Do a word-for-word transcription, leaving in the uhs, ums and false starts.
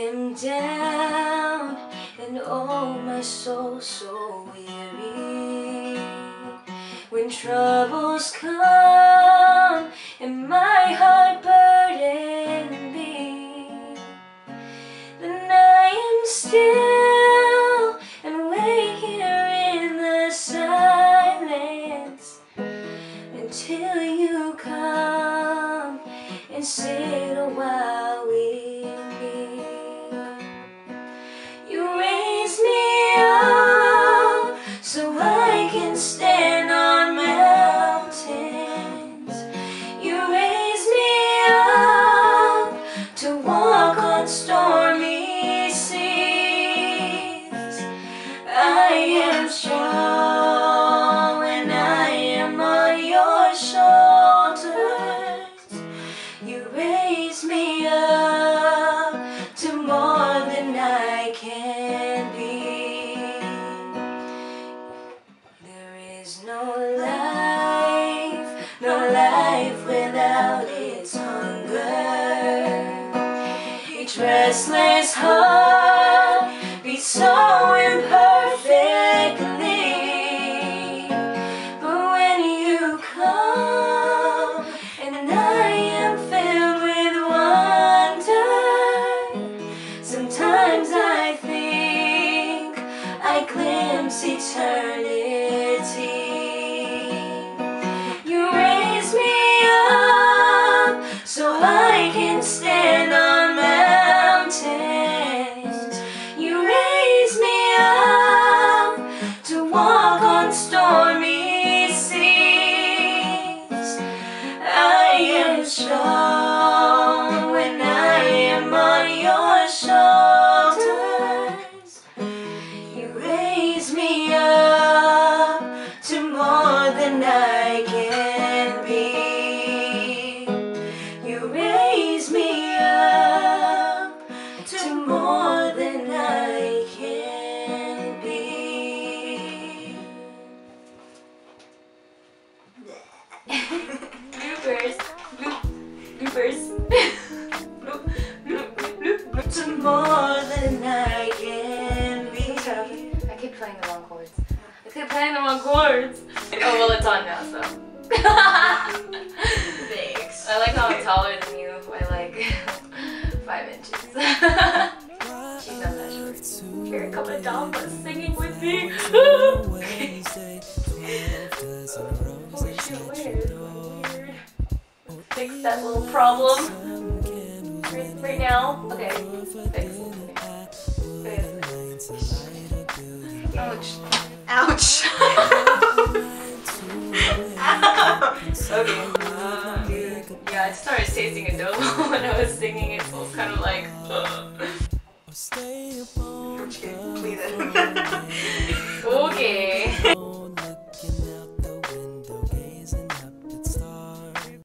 am down, and oh my soul so weary. When troubles come and my heart burden me, then I am still and wait here in the silence until you come and sit a while with me. Restless heart beats so imperfectly, but when you come and I am filled with wonder, sometimes I think I glimpse eternity. You raise me up so I can stand on. Strong when I am on your shoulders, you raise me up to more than I can be. You raise me up to more than I can be. Bloopers. Bloopers. bloop, bloop, bloop, bloop. To more than I can be. I keep playing the wrong chords. I keep playing the wrong chords. Oh well, it's on now, so. Thanks. I like how I'm taller than you by like five inches. She's not that short. Here, a couple of dolphins singing with me. Fix that little problem right, right now. Okay, fix it. Ouch. Ouch. Okay. Uh, yeah, I started tasting adobo when I was singing it, so I was kind of like, okay. Okay.